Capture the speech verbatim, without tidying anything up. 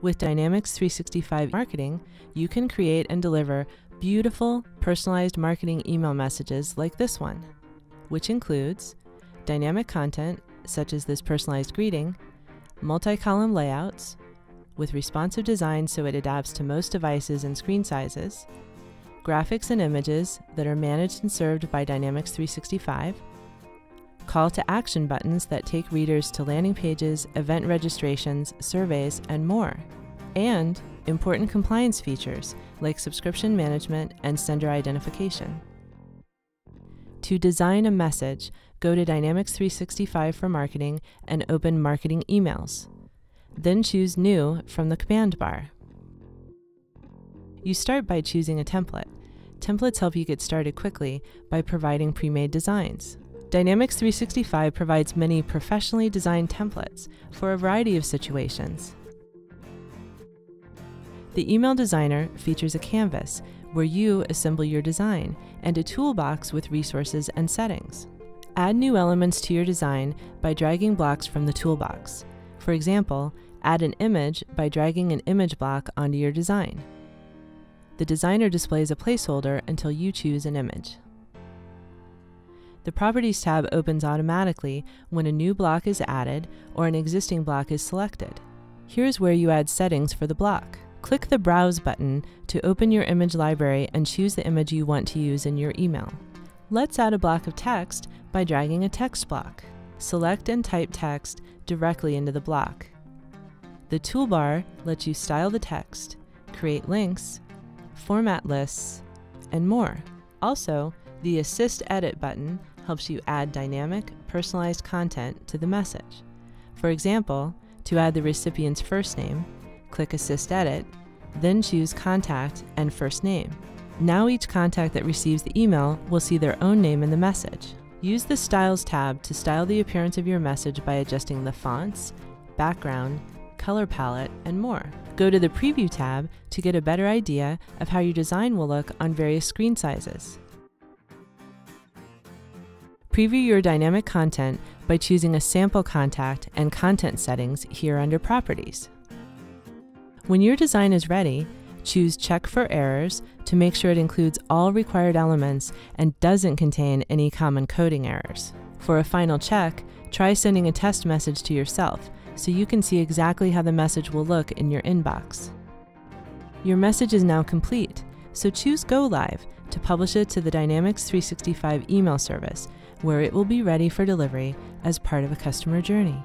With Dynamics three sixty-five Marketing, you can create and deliver beautiful, personalized marketing email messages like this one, which includes dynamic content, such as this personalized greeting, multi-column layouts, with responsive design so it adapts to most devices and screen sizes, graphics and images that are managed and served by Dynamics three sixty-five, call to action buttons that take readers to landing pages, event registrations, surveys, and more, and important compliance features like subscription management and sender identification. To design a message, go to Dynamics three sixty-five for Marketing and open Marketing Emails. Then choose New from the command bar. You start by choosing a template. Templates help you get started quickly by providing pre-made designs. Dynamics three sixty-five provides many professionally designed templates for a variety of situations. The email designer features a canvas where you assemble your design and a toolbox with resources and settings. Add new elements to your design by dragging blocks from the toolbox. For example, add an image by dragging an image block onto your design. The designer displays a placeholder until you choose an image. The Properties tab opens automatically when a new block is added or an existing block is selected. Here's where you add settings for the block. Click the Browse button to open your image library and choose the image you want to use in your email. Let's add a block of text by dragging a text block. Select and type text directly into the block. The toolbar lets you style the text, create links, format lists, and more. Also, the Assist Edit button helps you add dynamic, personalized content to the message. For example, to add the recipient's first name, click Assist Edit, then choose Contact and First Name. Now each contact that receives the email will see their own name in the message. Use the Styles tab to style the appearance of your message by adjusting the fonts, background, color palette, and more. Go to the Preview tab to get a better idea of how your design will look on various screen sizes. Preview your dynamic content by choosing a sample contact and content settings here under Properties. When your design is ready, choose Check for Errors to make sure it includes all required elements and doesn't contain any common coding errors. For a final check, try sending a test message to yourself so you can see exactly how the message will look in your inbox. Your message is now complete, so choose Go Live to publish it to the Dynamics three sixty-five email service, where it will be ready for delivery as part of a customer journey.